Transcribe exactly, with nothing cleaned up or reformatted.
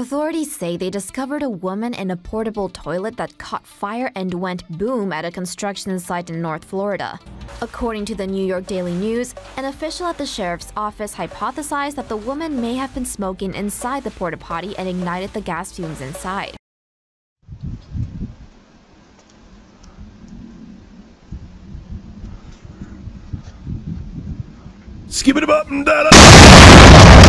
Authorities say they discovered a woman in a portable toilet that caught fire and went boom at a construction site in North Florida. According to the New York Daily News, an official at the sheriff's office hypothesized that the woman may have been smoking inside the porta potty and ignited the gas fumes inside. Skip it up and da-da!